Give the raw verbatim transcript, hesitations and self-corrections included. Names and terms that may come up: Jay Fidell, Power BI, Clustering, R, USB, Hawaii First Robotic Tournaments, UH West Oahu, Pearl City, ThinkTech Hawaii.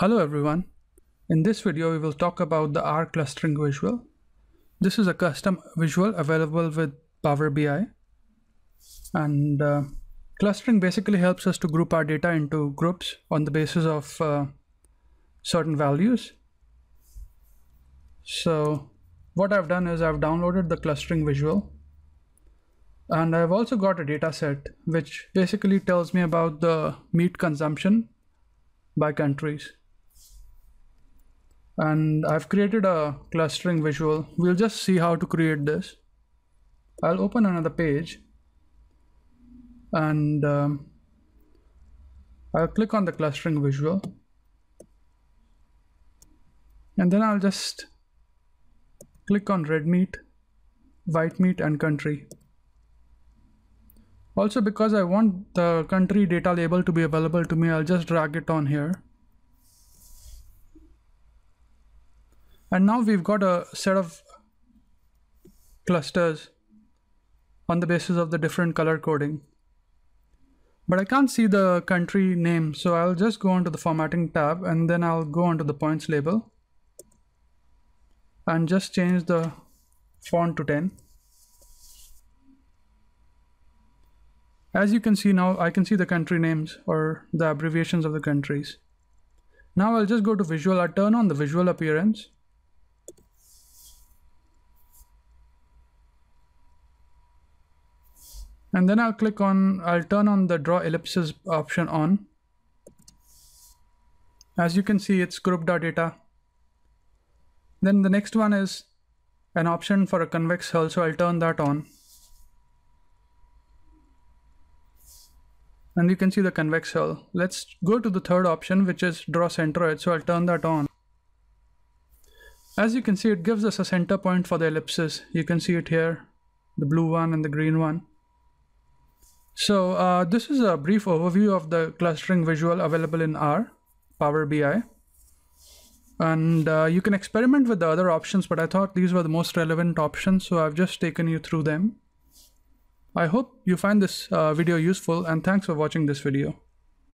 Hello everyone. In this video, we will talk about the R clustering visual. This is a custom visual available with Power B I. And uh, clustering basically helps us to group our data into groups on the basis of uh, certain values. So what I've done is I've downloaded the clustering visual. And I've also got a data set, which basically tells me about the meat consumption by countries. And I've created a clustering visual. We'll just see how to create this. I'll open another page and um, I'll click on the clustering visual. And then I'll just click on red meat, white meat and country. Also, because I want the country data label to be available to me, I'll just drag it on here. And now we've got a set of clusters on the basis of the different color coding. But I can't see the country name, so I'll just go onto the formatting tab and then I'll go onto the points label and just change the font to ten. As you can see now, I can see the country names or the abbreviations of the countries. Now I'll just go to visual. I'll turn on the visual appearance. And then I'll click on, I'll turn on the draw ellipses option on. As you can see, it's grouped our data. Then the next one is an option for a convex hull. So I'll turn that on. And you can see the convex hull. Let's go to the third option, which is draw centroid. So I'll turn that on. As you can see, it gives us a center point for the ellipses. You can see it here, the blue one and the green one. So uh, this is a brief overview of the clustering visual available in R, Power B I. And uh, you can experiment with the other options, but I thought these were the most relevant options. So I've just taken you through them. I hope you find this uh, video useful, and thanks for watching this video.